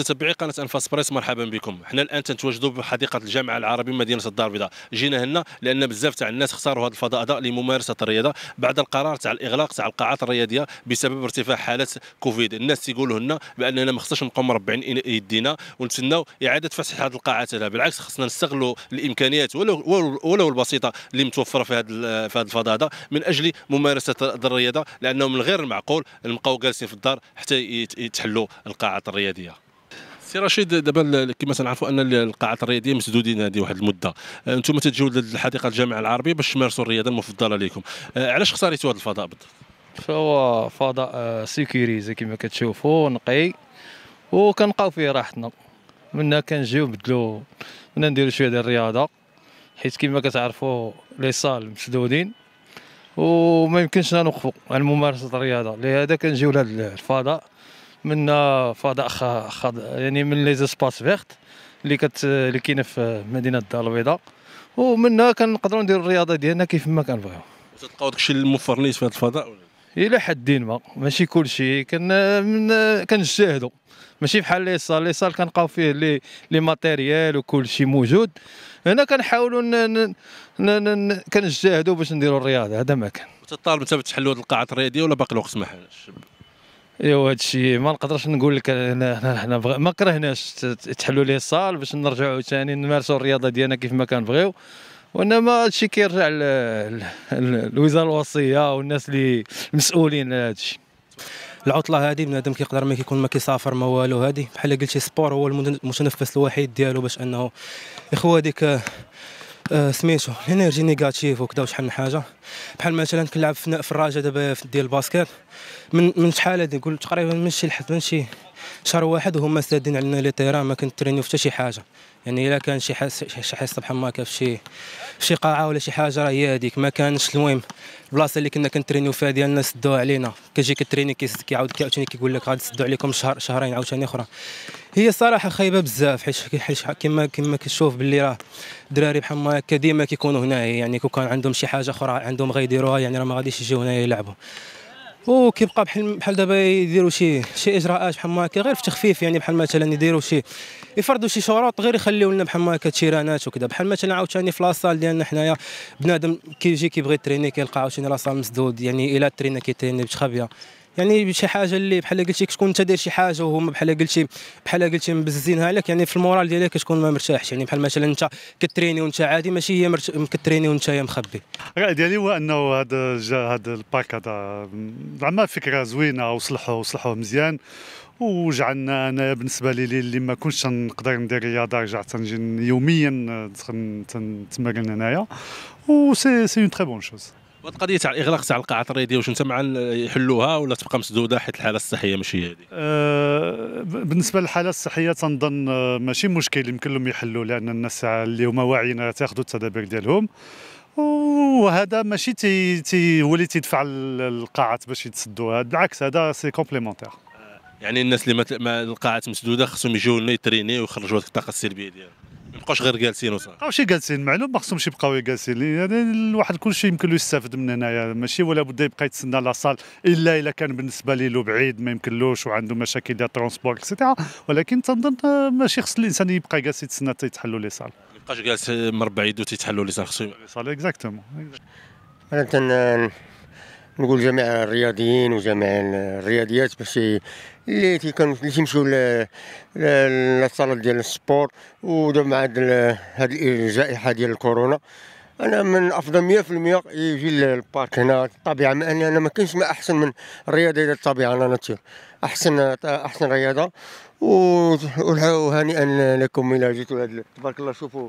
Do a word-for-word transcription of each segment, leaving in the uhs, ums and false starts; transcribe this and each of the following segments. متتبعي قناه انفاس بريس، مرحبا بكم. حنا الان تنتواجدوا بحديقه الجامعه العربيه مدينه الدار البيضاء. جينا هنا لان بزاف تاع الناس اختاروا هذا الفضاء هذا لممارسه الرياضه بعد القرار تاع الاغلاق تاع القاعات الرياضيه بسبب ارتفاع حالات كوفيد. الناس تيقولوا لنا باننا ما خصناش نبقاو مربعين يدينا ونتسناو اعاده فتح هذه القاعات هذا، بالعكس خصنا نستغلوا الامكانيات ولو ولو البسيطه اللي متوفره في هذا في هذا الفضاء هذا من اجل ممارسه الرياضه، لانه من غير المعقول نبقاو جالسين في الدار حتى يتحلوا القاعات الرياضيه. سي رشيد، دابا كما تنعرفوا ان القاعات الرياضيه مسدودين هذه واحد المده، انتم تجيو للحديقه الجامعه العربيه باش تمارسوا الرياضه المفضله لكم، علاش اختاريتوا هذا الفضاء بالضبط؟ فهو فضاء سيكيريزي كما كتشوفوا، نقي وكنلقاو فيه راحتنا، منا كنجيو نبدلو منا نديرو شويه ديال الرياضه، حيت كما كتعرفوا لي صال مسدودين وما يمكنش نوقفوا عن ممارسه الرياضه، لهذا كنجيو لهذا الفضاء من فضاء خض يعني من لي زيسباس فيغت اللي كت اللي كاينه في مدينه الدار البيضاء، ومنها كنقدروا نديروا الرياضه ديالنا كيف ما كنبغيو. تلقاو داكشي الموفر ليش في هذا الفضاء ولا الى حد ما؟ ماشي كلشي كنجتهدوا، ماشي بحال لي صال لي صال كنلقاو فيه لي لي ماتيريال وكلشي موجود، هنا كنحاولوا كنجتهدوا باش نديروا الرياضه. هذا ما كان تطالب انت بتحلوا هذه القاعات الرياضيه ولا باقي الوقت ما حالش؟ ايوا هادشي ما نقدرش نقول لك، حنا حنا ما كرهناش تحلوا ليه الصال باش نرجعوا ثاني نمارسوا الرياضه ديالنا كيف ما كنبغيو، وانما هادشي كيرجع للوزاره الوصيه والناس اللي مسؤولين على هادشي. العطله هذه بنادم كيقدر ما كيكون ما كيسافر ما والو، هذه بحال قلتي السبور هو المتنفس الوحيد ديالو باش انه يخوى هذيك سميتو الانرجي نيجاتيف وكذا وشحال من حاجه. بحال مثلا كنلعب في الراجا دابا ديال الباسكيت من من شحال هذه، نقول تقريبا من شي لحد من شي شهر واحد وهما سادين علينا لي تيران، ما كنترينيو حتى شي حاجه، يعني الا كان شي حاس شي حصه بحال هكا في شي في شي قاعه ولا شي حاجه راه هي هذيك ما كانش. المهم البلاصه اللي كنا كنترينيو فيها ديالنا سدوها علينا، كتجي كتريني كيعاود عاوتاني كيقول لك غادي تسدو عليكم شهر شهرين عاوتاني اخرى. هي صراحه خايبه بزاف، حيت كما كما كتشوف باللي راه الدراري بحال هكا ديما كيكونوا هنايا، يعني كون كان عندهم شي حاجه اخرى عندهم غيديروها يعني راه ما غاديش يجيو هنايا يلعبوا، وكيبقى بحال بحال دابا يديروا شي شي اجراءات بحال هكا غير في تخفيف، يعني بحال مثلا يديروا شي يفرضوا شي شروط غير يخليو لنا بحال هكا تيرانات وكذا. بحال مثلا عاوتاني في لاصال ديالنا حنايا بنادم كيجي كيبغي يتريني كيلقى عاوتاني لاصال مسدود، يعني الا ترينا كيتريني بتخبيه، يعني بشي حاجه اللي بحال قلتي كتكون انت داير شي حاجه وهما بحال قلتي بحال قلتي مبزينها لك، يعني في المورال ديالك كتكون ما مرتاحش، يعني بحال مثلا انت كتريني وانت عادي ماشي هي مرت... كتريني وانت هي مخبي. الراي ديالي هو انه هذا هذا الباك هذا زعما فكره زوينه وصلحوه وصلحوه مزيان، وجعلنا انا بالنسبه لي اللي ما كنتش نقدر ندير رياضه رجعت نجي يوميا نتمرن هنايا، و سي سي اون تري بون شوز. وهاد القضيه تاع الاغلاق تاع القاعات الرياضيه واش انت مع يحلوها ولا تبقى مسدوده حيت الحاله الصحيه ماشي هذه؟ أه بالنسبه للحاله الصحيه تنظن ماشي مشكل، يمكن لهم يحلوا لان الناس اللي هما واعيين تاخذوا التدابير ديالهم، وهذا ماشي تي تي هو اللي تيدفع القاعات باش يتسدوا، بالعكس هذا سي كومبليمونتير. يعني الناس اللي ما القاعات مسدوده خصهم يجيو هنا يترينيو ويخرجوا هذيك الطاقه السلبيه ديالهم، ما يبقاوش غير جالسين وصافي. ما بقاوش جالسين، معلوم ما خصهمش يبقاو جالسين، يعني الواحد كلشي يمكن له يستافد من هنايا، ماشي ولا بد يبقى يتسنى لاصال الا الا كان بالنسبه ليه بعيد ما يمكنلوش وعنده مشاكل ديال الترونسبور اكسيتيرا، ولكن تنظن ماشي خص الانسان يبقى جالس يتسنى حتى يتحلوا لي صال، ما يبقاش جالس مربع يدو تيتحلوا لي صال، خصو لي صال. اكزاكتومون. انا تن نقول جميع الرياضيين وجميع الرياضيات باش اللي تيكون اللي تيمشيو للصالات ديال السبور، ودابا مع هاد الجائحه ديال الكورونا انا من افضل مية في المية يجي للبارك هنا الطبيعه، مع ان انا ما كاينش ما احسن من الرياضه ديال الطبيعه، انا ناتير احسن احسن رياضه. وهنيئا لكم الى جيتوا لهاد تبارك الله، شوفوا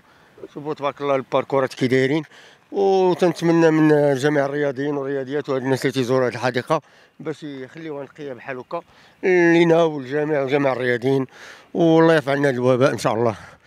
شوفوا تبارك الله الباركورات كي دايرين، وتنتمنى من جميع الرياضيين والرياضيات وهاد الناس اللي تيزوروا هاد الحديقه باش يخليوها نقيه بحال هكا لينا ولجميع جميع الرياضيين، والله يرفع عنا الوباء ان شاء الله.